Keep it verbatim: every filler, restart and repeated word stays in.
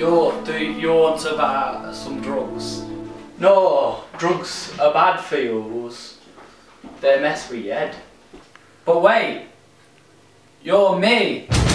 Yo, do you want to buy some drugs? No, drugs are bad for you. They mess with your head. But wait, you're me.